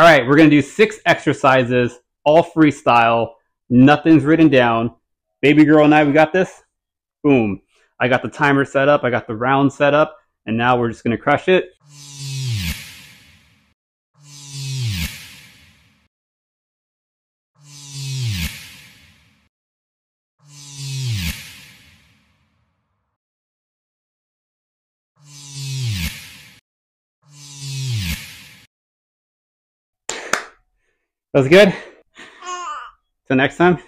All right, we're gonna do 6 exercises, all freestyle. Nothing's written down. Baby girl and I, we got this? Boom. I got the timer set up, I got the round set up, and now we're just gonna crush it. That was good? Till next time.